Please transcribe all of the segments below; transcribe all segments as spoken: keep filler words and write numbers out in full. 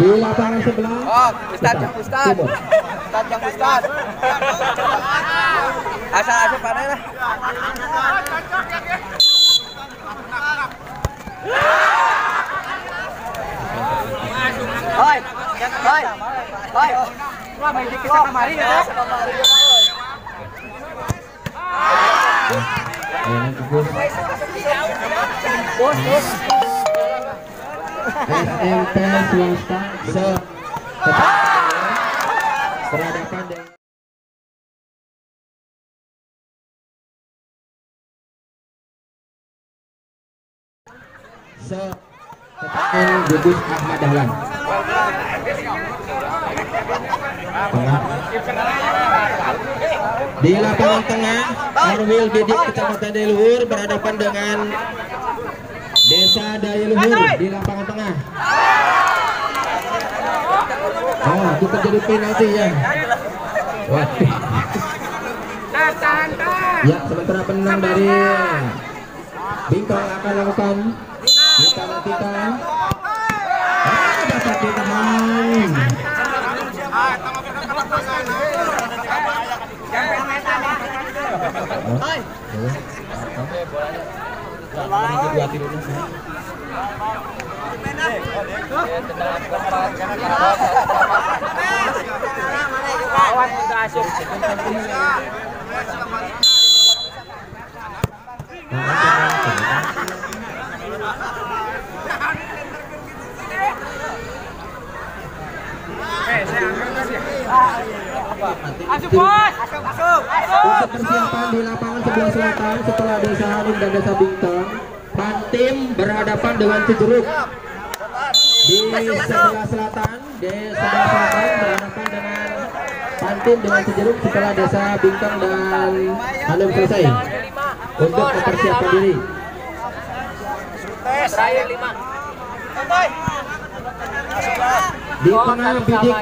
Di lapangan sebelah. Oh, Ustaz, Ustaz. Ustaz, yang Ustaz. Asal-asal pandai lah. Hoi, hoi, hoi. Wah, main dikit kemari ya. Bos, bos. S M P swasta se berhadapan dengan se Gugus Ahmad Dahlan di lapangan tengah. Arwil Didik Kecamatan Dayeuhluhur berhadapan dengan Desa Dayeuhluhur di lapangan tengah. Oh, itu terjadi penalti ya. Waduh. Ya, sementara penenang dari Bingkong akan lakukan kita kita. Ah, dapat ditahan. Masuk bos, masuk, masuk. Untuk persiapan di lapangan sebelah selatan setelah Desa Hanum dan Desa Bintang, Pantim berhadapan dengan Cijeruk. Di sebelah selatan, Desa Selatan berhadapan dengan Pantim dengan Cijeruk setelah Desa Bintang dan Hanum selesai. Untuk persiapan diri. Di tengah bidik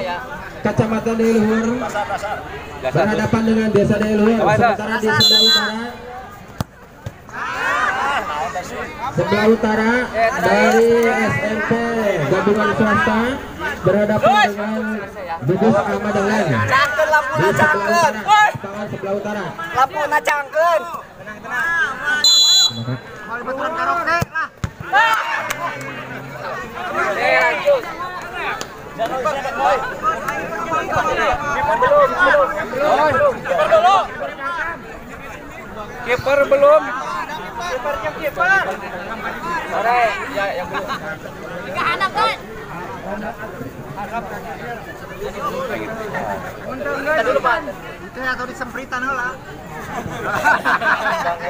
Kecamatan Dayeuhluhur berhadapan dengan Desa Dayeuhluhur. Sementara di sebelah utara, sebelah utara dari S M P gabungan swasta berhadapan dengan Gugus Ahmad Dahlan. Di sebelah utara, Lapuna Cangkeun. Tenang, tenang. Kiper belum. Kiper belum. Kipernya kiper. Sore ya yang belum. Tiga anak kan. Kita dulu Pak. Itu atau disempritan heula.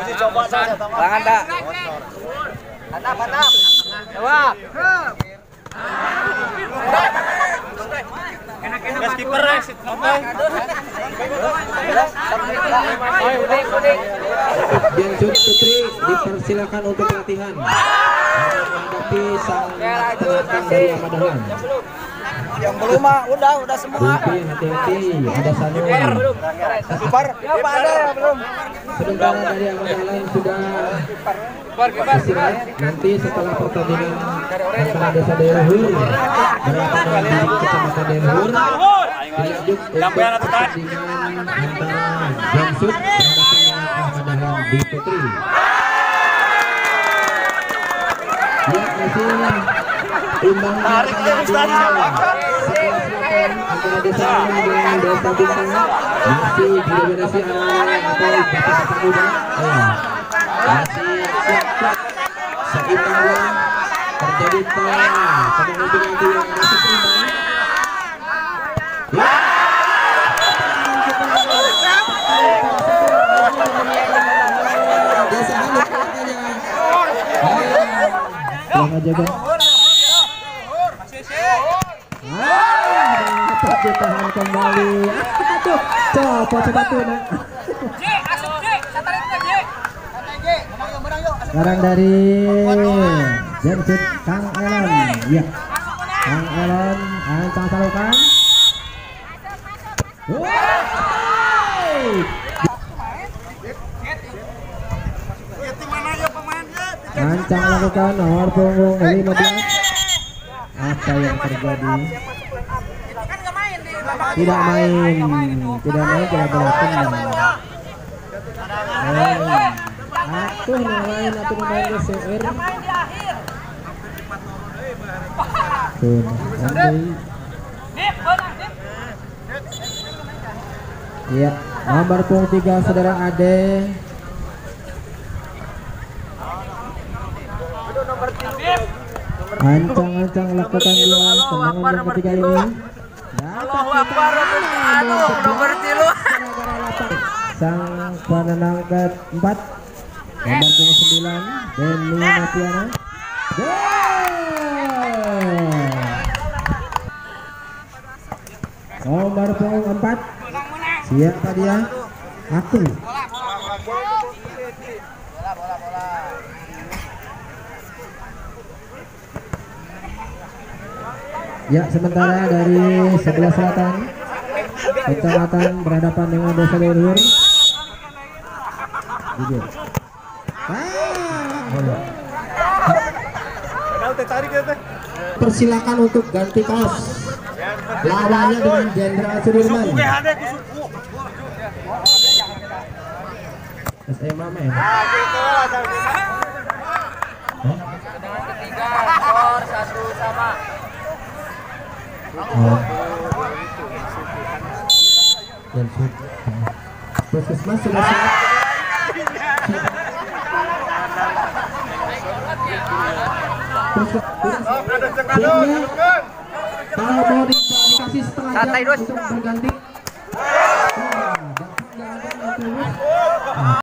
Uji coba saja sama. Tangan dak. Anak anak. Jawab. Enak-enak kiper ya, sit ngomong. Jensun Putri dipersilakan untuk latihan menghadapi sang penantang dari Ahmad Dahlan. Yang belum mah udah udah semua. Hati-hati, ada Sanur. Kiper, siapa ada yang belum? Sebentar dari Ahmad Dahlan sudah beristirahat. Nanti setelah pertandingan antara Desa Dayeuhluhur berhadapan dengan Kecamatan Dayeuhluhur, dilanjut untuk pertandingan antara Jamsud berhadapan dengan Ahmad Dahlan di Putri. Ya, hasilnya imbang tarik dari Ustadz antara Desa dengan Desa Bintang masih didominasi oleh atlet Bapak Muda. Masih kuat-kuat seimbang terjadi telah penentu penentu yang masih imbang. Desa Hanum katanya jaga. Kita tahan kembali. Coba potong batu nak. J, asal J, satu lagi J. Satu J, berang berang yuk. Barang dari Jenset Kang Elon, ya. Kang Elon, ancang salukan. Ancang lakukan nomor punggung lima belas. Apa yang terjadi? Tidak main, tidak main, tidak berlatih. Atuh main, atuh main C R. Tuh, Andri. Iya, nomor punggung tiga saudara Ade. Ancang-ancang lakukan dua tendangan yang ketiga ini. Allahu Akbar, aduh nomor tilu. Sang penenang keempat, nomor punggung sembilan, Benny Matiana. Nomor punggung empat, siapa dia? Aku. Ya, sementara dari sebelah selatan kecamatan berhadapan dengan Desa Dayeuhluhur. Persilakan untuk ganti kaos. Lawannya dengan Jenderal Sudirman. S M A men. Ketiga, skor satu sama. Puskesmas sudah siap. Kalau mau dikasih setengah jam untuk berganti.